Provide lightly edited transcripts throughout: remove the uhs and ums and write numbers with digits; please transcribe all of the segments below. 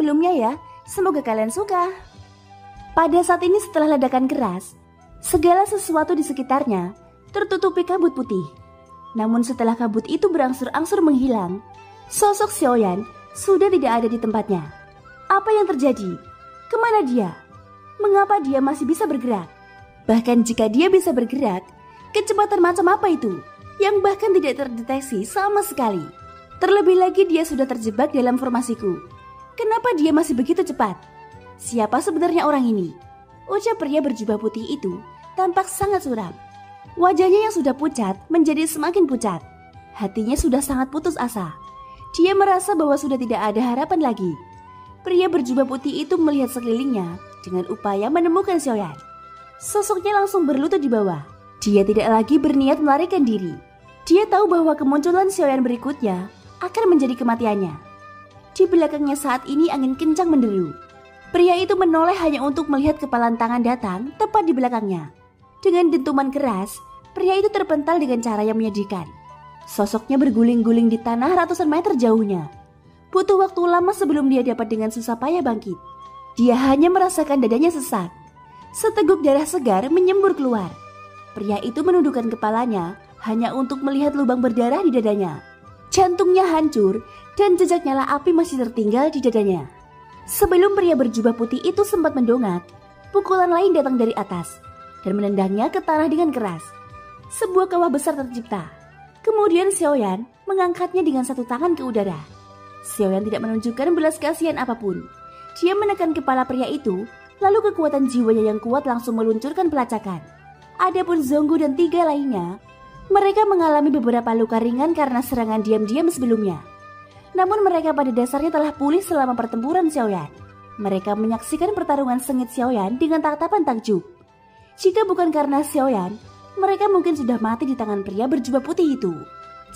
sebelumnya ya. Semoga kalian suka. Pada saat ini setelah ledakan keras, segala sesuatu di sekitarnya tertutupi kabut putih. Namun setelah kabut itu berangsur-angsur menghilang, sosok Xiao Yan sudah tidak ada di tempatnya. Apa yang terjadi? Kemana dia? Mengapa dia masih bisa bergerak? Bahkan jika dia bisa bergerak, kecepatan macam apa itu? Yang bahkan tidak terdeteksi sama sekali. Terlebih lagi dia sudah terjebak dalam formasiku. Kenapa dia masih begitu cepat? Siapa sebenarnya orang ini? Ucap pria berjubah putih itu tampak sangat suram. Wajahnya yang sudah pucat menjadi semakin pucat. Hatinya sudah sangat putus asa. Dia merasa bahwa sudah tidak ada harapan lagi. Pria berjubah putih itu melihat sekelilingnya dengan upaya menemukan Xiao Yan. Sosoknya langsung berlutut di bawah. Dia tidak lagi berniat melarikan diri. Dia tahu bahwa kemunculan Xiao Yan berikutnya akan menjadi kematiannya. Di belakangnya saat ini angin kencang menderu. Pria itu menoleh hanya untuk melihat kepalan tangan datang tepat di belakangnya. Dengan dentuman keras, pria itu terpental dengan cara yang menyedihkan. Sosoknya berguling-guling di tanah ratusan meter jauhnya. Butuh waktu lama sebelum dia dapat dengan susah payah bangkit. Dia hanya merasakan dadanya sesak. Seteguk darah segar menyembur keluar. Pria itu menundukkan kepalanya hanya untuk melihat lubang berdarah di dadanya. Jantungnya hancur dan jejak nyala api masih tertinggal di dadanya. Sebelum pria berjubah putih itu sempat mendongak, pukulan lain datang dari atas dan menendangnya ke tanah dengan keras. Sebuah kawah besar tercipta. Kemudian Xiao Yan mengangkatnya dengan satu tangan ke udara. Xiao Yan tidak menunjukkan belas kasihan apapun. Dia menekan kepala pria itu, lalu kekuatan jiwanya yang kuat langsung meluncurkan pelacakan. Adapun Zong Gu dan tiga lainnya, mereka mengalami beberapa luka ringan karena serangan diam-diam sebelumnya. Namun mereka pada dasarnya telah pulih selama pertempuran Xiao Yan. Mereka menyaksikan pertarungan sengit Xiao Yan dengan tatapan takjub. Jika bukan karena Xiao Yan, mereka mungkin sudah mati di tangan pria berjubah putih itu.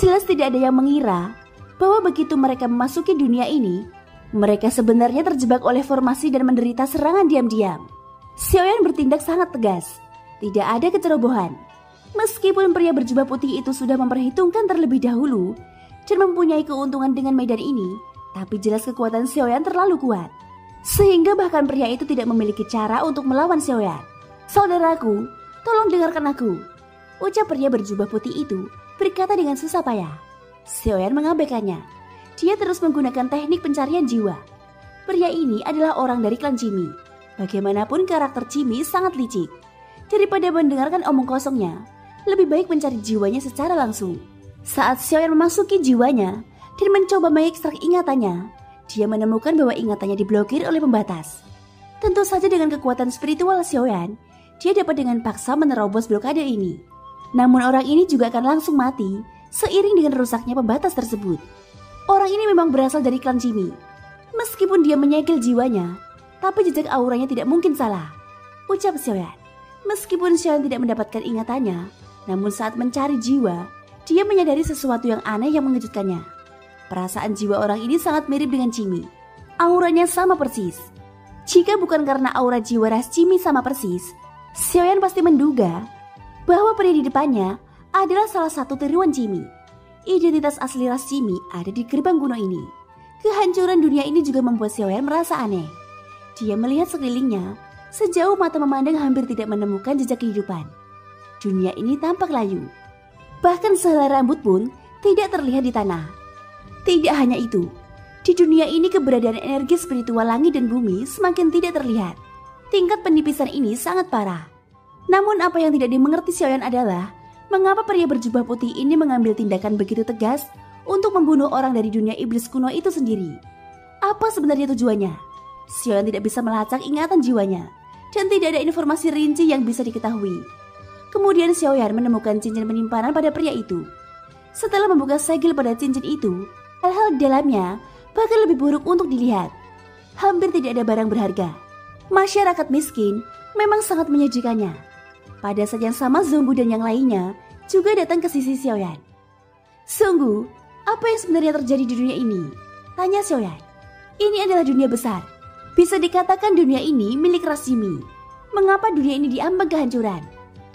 Jelas tidak ada yang mengira bahwa begitu mereka memasuki dunia ini, mereka sebenarnya terjebak oleh formasi dan menderita serangan diam-diam. Xiao Yan bertindak sangat tegas, tidak ada kecerobohan. Meskipun pria berjubah putih itu sudah memperhitungkan terlebih dahulu dan mempunyai keuntungan dengan medan ini, tapi jelas kekuatan Xiao Yan terlalu kuat, sehingga bahkan pria itu tidak memiliki cara untuk melawan Xiao Yan. "Saudaraku, tolong dengarkan aku," ucap pria berjubah putih itu berkata dengan susah payah. Xiao Yan mengabaikannya. Dia terus menggunakan teknik pencarian jiwa. Pria ini adalah orang dari klan Jimmy. Bagaimanapun karakter Jimmy sangat licik. Daripada mendengarkan omong kosongnya, lebih baik mencari jiwanya secara langsung. Saat Xiao Yan memasuki jiwanya dan mencoba mengekstrak ingatannya, dia menemukan bahwa ingatannya diblokir oleh pembatas. Tentu saja dengan kekuatan spiritual Xiao Yan, dia dapat dengan paksa menerobos blokade ini. Namun orang ini juga akan langsung mati seiring dengan rusaknya pembatas tersebut. Orang ini memang berasal dari klan Jimmy. Meskipun dia menyegel jiwanya, tapi jejak auranya tidak mungkin salah, ucap Xiao Yan. Meskipun Xiao Yan tidak mendapatkan ingatannya, namun saat mencari jiwa, dia menyadari sesuatu yang aneh yang mengejutkannya. Perasaan jiwa orang ini sangat mirip dengan Jimmy. Auranya sama persis. Jika bukan karena aura jiwa ras Jimmy sama persis, Xiao Yan pasti menduga bahwa pria di depannya adalah salah satu tiruan Jimmy. Identitas asli ras Jimmy ada di gerbang kuno ini. Kehancuran dunia ini juga membuat Xiao Yan merasa aneh. Dia melihat sekelilingnya, sejauh mata memandang hampir tidak menemukan jejak kehidupan. Dunia ini tampak layu. Bahkan sehelai rambut pun tidak terlihat di tanah. Tidak hanya itu, di dunia ini keberadaan energi spiritual langit dan bumi semakin tidak terlihat. Tingkat penipisan ini sangat parah. Namun apa yang tidak dimengerti Xiao Yan adalah mengapa pria berjubah putih ini mengambil tindakan begitu tegas untuk membunuh orang dari dunia iblis kuno itu sendiri. Apa sebenarnya tujuannya? Xiao Yan tidak bisa melacak ingatan jiwanya dan tidak ada informasi rinci yang bisa diketahui. Kemudian Xiao Yan menemukan cincin penyimpanan pada pria itu. Setelah membuka segel pada cincin itu, hal-hal di dalamnya bahkan lebih buruk untuk dilihat. Hampir tidak ada barang berharga. Masyarakat miskin memang sangat menyajikannya. Pada saat yang sama Zong Gu dan yang lainnya juga datang ke sisi Xiao Yan. "Zong Gu, apa yang sebenarnya terjadi di dunia ini?" tanya Xiao Yan. "Ini adalah dunia besar. Bisa dikatakan dunia ini milik ras Jimmy. Mengapa dunia ini diambang kehancuran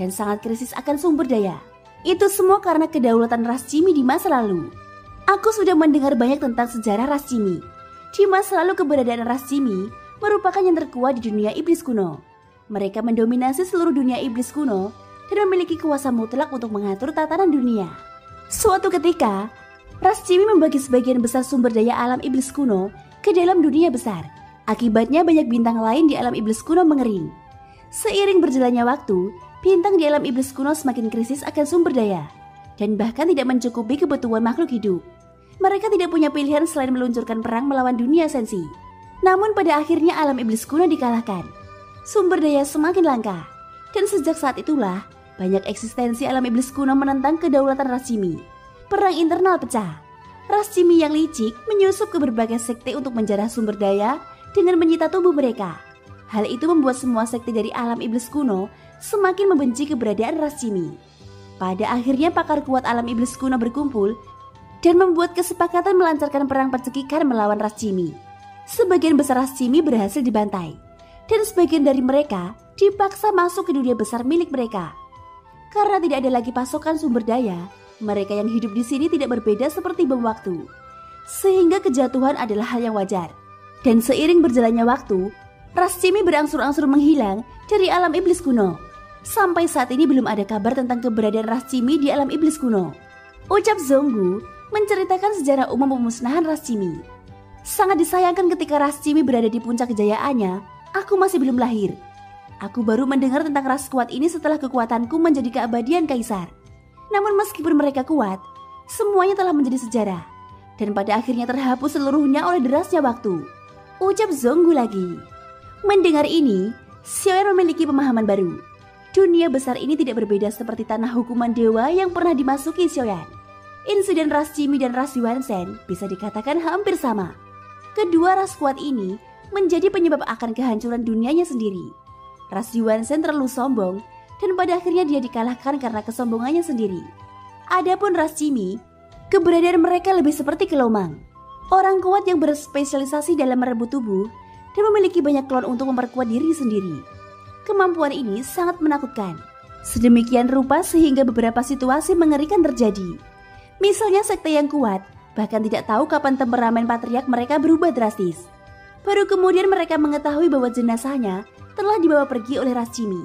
dan sangat krisis akan sumber daya? Itu semua karena kedaulatan ras Jimmy di masa lalu. Aku sudah mendengar banyak tentang sejarah ras Jimmy. Cuma selalu keberadaan Ras Cimi merupakan yang terkuat di dunia iblis kuno. Mereka mendominasi seluruh dunia iblis kuno dan memiliki kuasa mutlak untuk mengatur tatanan dunia. Suatu ketika, Ras Cimi membagi sebagian besar sumber daya alam iblis kuno ke dalam dunia besar. Akibatnya banyak bintang lain di alam iblis kuno mengering. Seiring berjalannya waktu, bintang di alam iblis kuno semakin krisis akan sumber daya dan bahkan tidak mencukupi kebutuhan makhluk hidup. Mereka tidak punya pilihan selain meluncurkan perang melawan dunia sensi. Namun pada akhirnya alam iblis kuno dikalahkan. Sumber daya semakin langka. Dan sejak saat itulah, banyak eksistensi alam iblis kuno menentang kedaulatan Ras Cimi. Perang internal pecah. Ras Cimi yang licik menyusup ke berbagai sekte untuk menjarah sumber daya dengan menyita tubuh mereka. Hal itu membuat semua sekte dari alam iblis kuno semakin membenci keberadaan Ras Cimi. Pada akhirnya pakar kuat alam iblis kuno berkumpul dan membuat kesepakatan melancarkan perang percekikan melawan Ras Cimi. Sebagian besar Ras Cimi berhasil dibantai, dan sebagian dari mereka dipaksa masuk ke dunia besar milik mereka. Karena tidak ada lagi pasokan sumber daya, mereka yang hidup di sini tidak berbeda seperti bom waktu. Sehingga kejatuhan adalah hal yang wajar. Dan seiring berjalannya waktu, Ras Cimi berangsur-angsur menghilang dari alam iblis kuno. Sampai saat ini belum ada kabar tentang keberadaan Ras Cimi di alam iblis kuno. Ucap Zong Gu menceritakan sejarah umum pemusnahan Ras Cimi. Sangat disayangkan ketika Ras Cimi berada di puncak kejayaannya, aku masih belum lahir. Aku baru mendengar tentang ras kuat ini setelah kekuatanku menjadi keabadian kaisar. Namun meskipun mereka kuat, semuanya telah menjadi sejarah. Dan pada akhirnya terhapus seluruhnya oleh derasnya waktu. Ucap Zong Gu lagi. Mendengar ini, Xiao Yan memiliki pemahaman baru. Dunia besar ini tidak berbeda seperti tanah hukuman dewa yang pernah dimasuki Xiao Yan. Insiden Ras Cimi dan Ras Yuan Sen bisa dikatakan hampir sama. Kedua ras kuat ini menjadi penyebab akan kehancuran dunianya sendiri. Ras Yuan Sen terlalu sombong dan pada akhirnya dia dikalahkan karena kesombongannya sendiri. Adapun Ras Cimi, keberadaan mereka lebih seperti kelomang. Orang kuat yang berspesialisasi dalam merebut tubuh dan memiliki banyak klon untuk memperkuat diri sendiri. Kemampuan ini sangat menakutkan. Sedemikian rupa sehingga beberapa situasi mengerikan terjadi. Misalnya sekte yang kuat, bahkan tidak tahu kapan temperamen patriark mereka berubah drastis. Baru kemudian mereka mengetahui bahwa jenazahnya telah dibawa pergi oleh Ras Cimi.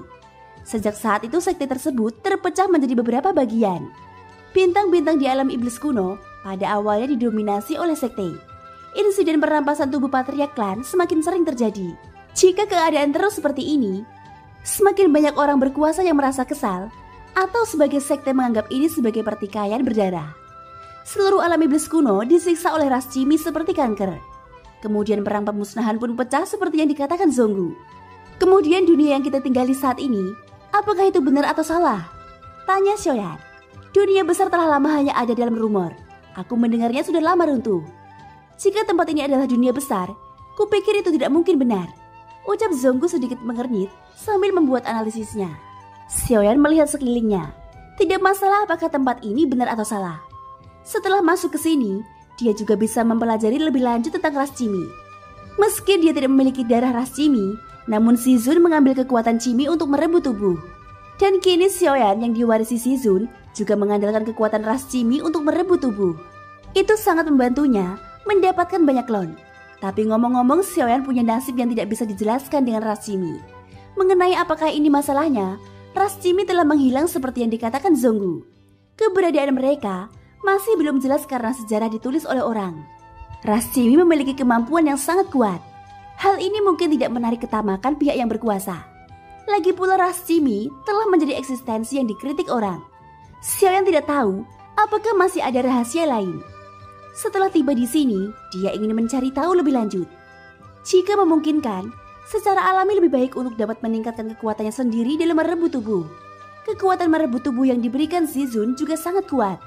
Sejak saat itu sekte tersebut terpecah menjadi beberapa bagian. Bintang-bintang di alam iblis kuno pada awalnya didominasi oleh sekte. Insiden perampasan tubuh patriark klan semakin sering terjadi. Jika keadaan terus seperti ini, semakin banyak orang berkuasa yang merasa kesal, atau sebagai sekte menganggap ini sebagai pertikaian berdarah. Seluruh alam iblis kuno disiksa oleh Ras Cimi seperti kanker. Kemudian perang pemusnahan pun pecah seperti yang dikatakan Zong Gu. Kemudian dunia yang kita tinggali saat ini, apakah itu benar atau salah? Tanya Xiao Yan. Dunia besar telah lama hanya ada dalam rumor. Aku mendengarnya sudah lama runtuh. Jika tempat ini adalah dunia besar, kupikir itu tidak mungkin benar. Ucap Zong Gu sedikit mengernyit sambil membuat analisisnya. Xiao Yan melihat sekelilingnya. Tidak masalah apakah tempat ini benar atau salah. Setelah masuk ke sini, dia juga bisa mempelajari lebih lanjut tentang Ras Cimi. Meski dia tidak memiliki darah Ras Cimi, namun Si Zun mengambil kekuatan Cimi untuk merebut tubuh. Dan kini Xiao Yan yang diwarisi Si Zun juga mengandalkan kekuatan Ras Cimi untuk merebut tubuh. Itu sangat membantunya mendapatkan banyak klon. Tapi ngomong-ngomong, Xiao Yan punya nasib yang tidak bisa dijelaskan dengan Ras Cimi. Mengenai apakah ini masalahnya, Ras Cimi telah menghilang seperti yang dikatakan Zong Gu. Keberadaan mereka masih belum jelas karena sejarah ditulis oleh orang. Ras Cimi memiliki kemampuan yang sangat kuat. Hal ini mungkin tidak menarik ketamakan pihak yang berkuasa. Lagi pula Ras Cimi telah menjadi eksistensi yang dikritik orang. Xiao Yan tidak tahu apakah masih ada rahasia lain. Setelah tiba di sini, dia ingin mencari tahu lebih lanjut. Jika memungkinkan, secara alami lebih baik untuk dapat meningkatkan kekuatannya sendiri dalam merebut tubuh. Kekuatan merebut tubuh yang diberikan Si Zun juga sangat kuat.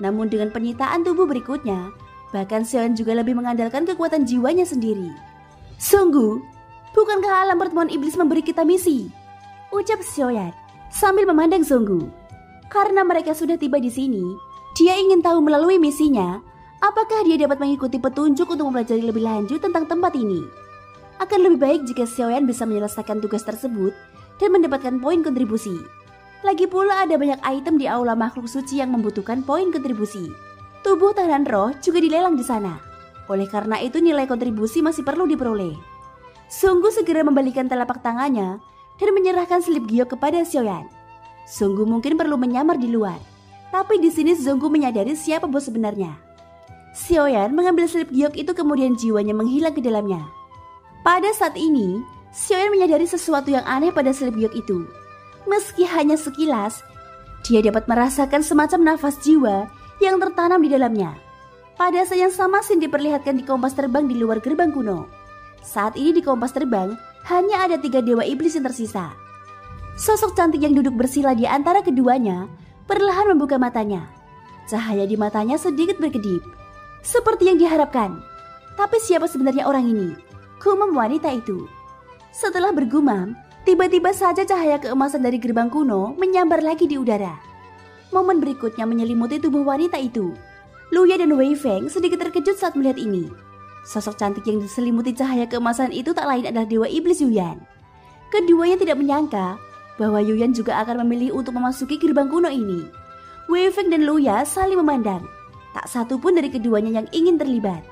Namun dengan penyitaan tubuh berikutnya, bahkan Xiao Yan juga lebih mengandalkan kekuatan jiwanya sendiri. Sungguh, bukankah alam pertemuan iblis memberi kita misi? Ucap Xiao Yan sambil memandang Zong Gu. Karena mereka sudah tiba di sini, dia ingin tahu melalui misinya, apakah dia dapat mengikuti petunjuk untuk mempelajari lebih lanjut tentang tempat ini. Akan lebih baik jika Xiao Yan bisa menyelesaikan tugas tersebut dan mendapatkan poin kontribusi. Lagi pula ada banyak item di aula makhluk suci yang membutuhkan poin kontribusi. Tubuh tahanan roh juga dilelang di sana. Oleh karena itu nilai kontribusi masih perlu diperoleh. Zong Gu segera membalikan telapak tangannya dan menyerahkan slip giok kepada Xiao Yan. Zong Gu mungkin perlu menyamar di luar, tapi di sini Zong Gu menyadari siapa bos sebenarnya. Xiao Yan mengambil slip giok itu kemudian jiwanya menghilang ke dalamnya. Pada saat ini, Xiao Yan menyadari sesuatu yang aneh pada slip giok itu. Meski hanya sekilas, dia dapat merasakan semacam nafas jiwa yang tertanam di dalamnya. Pada saat yang sama, Sin diperlihatkan di kompas terbang di luar gerbang kuno. Saat ini di kompas terbang, hanya ada 3 dewa iblis yang tersisa. Sosok cantik yang duduk bersila di antara keduanya perlahan membuka matanya. Cahaya di matanya sedikit berkedip, seperti yang diharapkan. Tapi siapa sebenarnya orang ini? Gumam wanita itu. Setelah bergumam, tiba-tiba saja cahaya keemasan dari gerbang kuno menyambar lagi di udara. Momen berikutnya menyelimuti tubuh wanita itu. Luya dan Wei Feng sedikit terkejut saat melihat ini. Sosok cantik yang diselimuti cahaya keemasan itu tak lain adalah dewa iblis Yu Yan. Keduanya tidak menyangka bahwa Yu Yan juga akan memilih untuk memasuki gerbang kuno ini. Wei Feng dan Luya saling memandang. Tak satu pun dari keduanya yang ingin terlibat.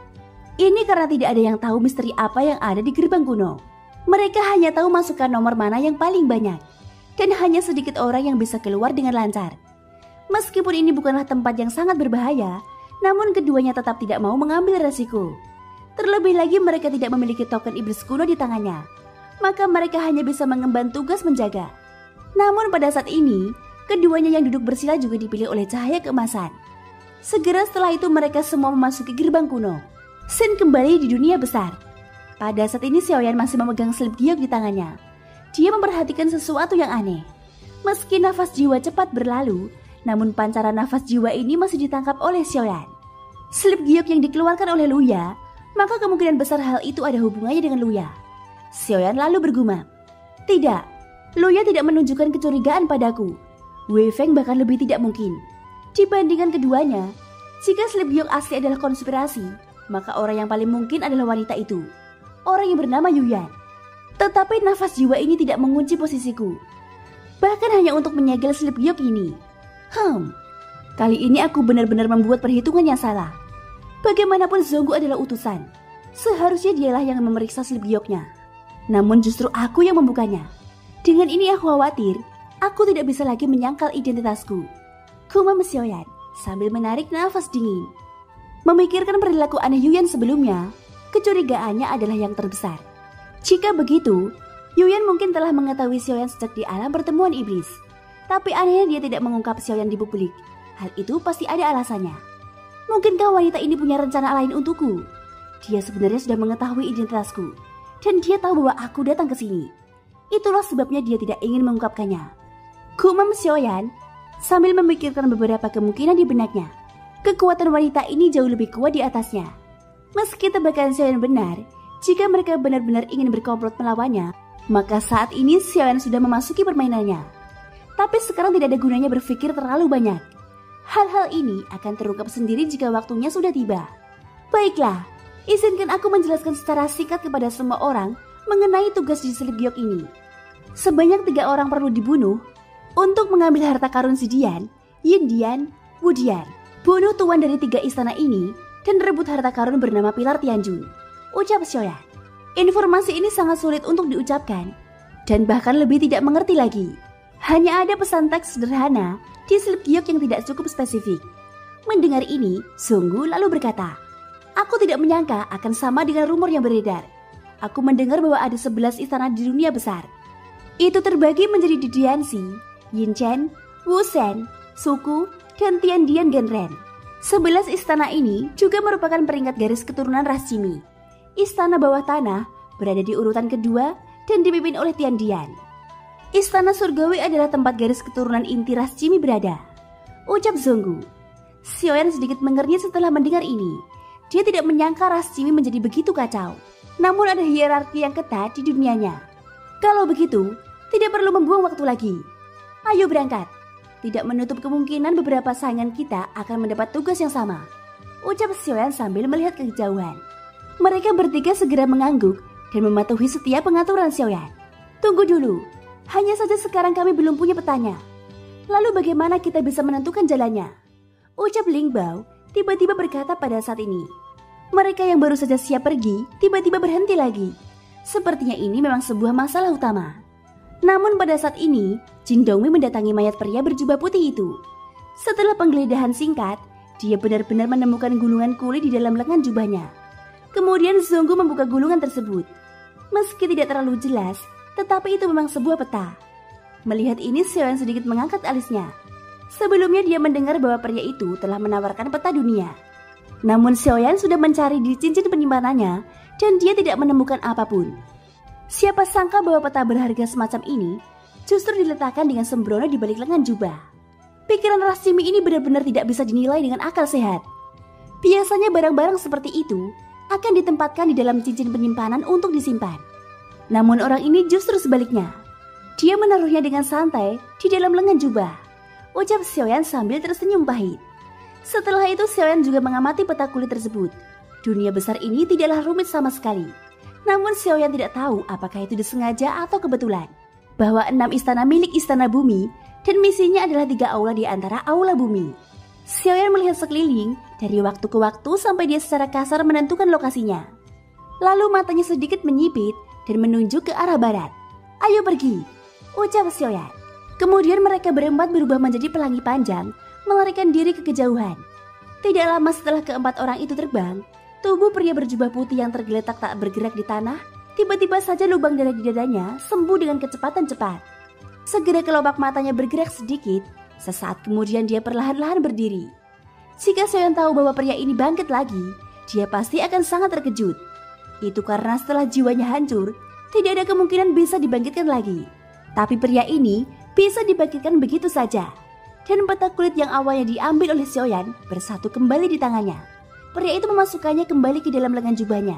Ini karena tidak ada yang tahu misteri apa yang ada di gerbang kuno. Mereka hanya tahu masukkan nomor mana yang paling banyak. Dan hanya sedikit orang yang bisa keluar dengan lancar. Meskipun ini bukanlah tempat yang sangat berbahaya, namun keduanya tetap tidak mau mengambil resiko. Terlebih lagi mereka tidak memiliki token iblis kuno di tangannya. Maka mereka hanya bisa mengemban tugas menjaga. Namun pada saat ini, keduanya yang duduk bersila juga dipilih oleh cahaya keemasan. Segera setelah itu mereka semua memasuki gerbang kuno. Sin kembali di dunia besar. Pada saat ini Xiao Yan masih memegang slip giok di tangannya. Dia memperhatikan sesuatu yang aneh. Meski nafas jiwa cepat berlalu, namun pancaran nafas jiwa ini masih ditangkap oleh Xiao Yan. Slip giok yang dikeluarkan oleh Luya, maka kemungkinan besar hal itu ada hubungannya dengan Luya. Xiao Yan lalu bergumam, "Tidak, Luya tidak menunjukkan kecurigaan padaku. Wei Feng bahkan lebih tidak mungkin. Dibandingkan keduanya, jika slip giok asli adalah konspirasi, maka orang yang paling mungkin adalah wanita itu, orang yang bernama Yu Yan. Tetapi nafas jiwa ini tidak mengunci posisiku, bahkan hanya untuk menyegel slip giok ini. Kali ini aku benar-benar membuat perhitungan yang salah. Bagaimanapun Zong Gu adalah utusan. Seharusnya dialah yang memeriksa slip gioknya. Namun justru aku yang membukanya. Dengan ini aku khawatir, aku tidak bisa lagi menyangkal identitasku." Gumam Xiao Yan sambil menarik nafas dingin. Memikirkan perilaku aneh Yu Yan sebelumnya, kecurigaannya adalah yang terbesar. Jika begitu, Yu Yan mungkin telah mengetahui Xiao Yan sejak di alam pertemuan iblis. Tapi anehnya dia tidak mengungkap Xiao Yan di publik. Hal itu pasti ada alasannya. Mungkinkah wanita ini punya rencana lain untukku? Dia sebenarnya sudah mengetahui identitasku. Dan dia tahu bahwa aku datang ke sini. Itulah sebabnya dia tidak ingin mengungkapkannya. Gumam Xiao Yan sambil memikirkan beberapa kemungkinan di benaknya. Kekuatan wanita ini jauh lebih kuat di atasnya. Meski tebakan Xiao Yan benar, jika mereka benar-benar ingin berkomplot melawannya, maka saat ini Xiao Yan sudah memasuki permainannya. Tapi sekarang tidak ada gunanya berpikir terlalu banyak. Hal-hal ini akan terungkap sendiri jika waktunya sudah tiba. Baiklah, izinkan aku menjelaskan secara singkat kepada semua orang mengenai tugas di slip giok ini. Sebanyak 3 orang perlu dibunuh untuk mengambil harta karun Si Dian, Yin Dian, Wu Dian. Bunuh tuan dari 3 istana ini dan rebut harta karun bernama Pilar Tianjun, ucap Xiao Yan. Informasi ini sangat sulit untuk diucapkan dan bahkan lebih tidak mengerti lagi. Hanya ada pesan teks sederhana di slip giok yang tidak cukup spesifik. Mendengar ini, Zong Gu lalu berkata, "Aku tidak menyangka akan sama dengan rumor yang beredar. Aku mendengar bahwa ada 11 istana di dunia besar. Itu terbagi menjadi Dianxi, Yinchen, Wusen, Suku, dan Tiandian Genren. 11 istana ini juga merupakan peringkat garis keturunan Ras Cimi. Istana bawah tanah berada di urutan kedua dan dipimpin oleh Tiandian. Istana surgawi adalah tempat garis keturunan inti Ras Cimi berada," ucap Zong Gu. Xiao Yan sedikit mengernyit setelah mendengar ini. Dia tidak menyangka Ras Cimi menjadi begitu kacau. Namun ada hierarki yang ketat di dunianya. Kalau begitu, tidak perlu membuang waktu lagi. Ayo berangkat. Tidak menutup kemungkinan beberapa saingan kita akan mendapat tugas yang sama, ucap Xiao Yan sambil melihat ke kejauhan. Mereka bertiga segera mengangguk dan mematuhi setiap pengaturan Xiao Yan. "Tunggu dulu. Hanya saja sekarang kami belum punya petanya. Lalu bagaimana kita bisa menentukan jalannya?" ucap Ling Bao tiba-tiba berkata pada saat ini. Mereka yang baru saja siap pergi tiba-tiba berhenti lagi. Sepertinya ini memang sebuah masalah utama. Namun pada saat ini, Jin Dongmi mendatangi mayat pria berjubah putih itu. Setelah penggeledahan singkat, dia benar-benar menemukan gulungan kulit di dalam lengan jubahnya. Kemudian Zong Gu membuka gulungan tersebut. Meski tidak terlalu jelas, tetapi itu memang sebuah peta. Melihat ini, Xiao Yan sedikit mengangkat alisnya. Sebelumnya dia mendengar bahwa pria itu telah menawarkan peta dunia. Namun Xiao Yan sudah mencari di cincin penyimpanannya dan dia tidak menemukan apapun. Siapa sangka bahwa peta berharga semacam ini justru diletakkan dengan sembrono di balik lengan jubah. Pikiran Ras Cimi ini benar-benar tidak bisa dinilai dengan akal sehat. Biasanya barang-barang seperti itu akan ditempatkan di dalam cincin penyimpanan untuk disimpan. Namun orang ini justru sebaliknya. Dia menaruhnya dengan santai di dalam lengan jubah, ucap Xiao Yan sambil tersenyum pahit. Setelah itu Xiao Yan juga mengamati peta kulit tersebut. Dunia besar ini tidaklah rumit sama sekali. Namun Xiao Yan tidak tahu apakah itu disengaja atau kebetulan. Bahwa 6 istana milik istana bumi dan misinya adalah 3 aula di antara aula bumi. Xiao Yan melihat sekeliling dari waktu ke waktu sampai dia secara kasar menentukan lokasinya. Lalu matanya sedikit menyipit dan menunjuk ke arah barat. "Ayo pergi," ucap Xiao Yan. Kemudian mereka berempat berubah menjadi pelangi panjang, melarikan diri ke kejauhan. Tidak lama setelah keempat orang itu terbang, tubuh pria berjubah putih yang tergeletak tak bergerak di tanah, tiba-tiba saja lubang darah di dadanya sembuh dengan kecepatan cepat. Segera kelopak matanya bergerak sedikit, sesaat kemudian dia perlahan-lahan berdiri. Jika Xiao Yan tahu bahwa pria ini bangkit lagi, dia pasti akan sangat terkejut. Itu karena setelah jiwanya hancur, tidak ada kemungkinan bisa dibangkitkan lagi. Tapi pria ini bisa dibangkitkan begitu saja. Dan peta kulit yang awalnya diambil oleh Xiao Yan bersatu kembali di tangannya. Pria itu memasukkannya kembali ke dalam lengan jubahnya.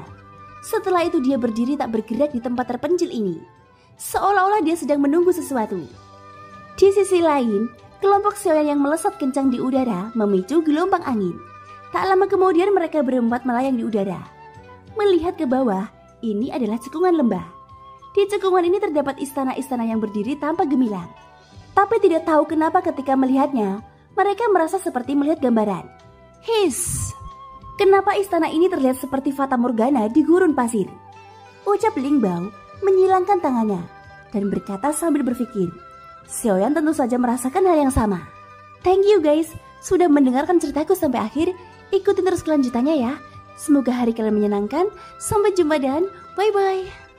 Setelah itu dia berdiri tak bergerak di tempat terpencil ini, seolah-olah dia sedang menunggu sesuatu. Di sisi lain, kelompok Xiao Yan yang melesat kencang di udara memicu gelombang angin. Tak lama kemudian mereka berempat melayang di udara. Melihat ke bawah, ini adalah cekungan lembah. Di cekungan ini terdapat istana-istana yang berdiri tanpa gemilang. Tapi tidak tahu kenapa ketika melihatnya, mereka merasa seperti melihat gambaran. "His, kenapa istana ini terlihat seperti Fata Morgana di gurun pasir?" ucap Ling Bao menyilangkan tangannya dan berkata sambil berpikir. Xiao Yan tentu saja merasakan hal yang sama. Thank you guys, sudah mendengarkan ceritaku sampai akhir. Ikutin terus kelanjutannya ya. Semoga hari kalian menyenangkan. Sampai jumpa dan bye-bye.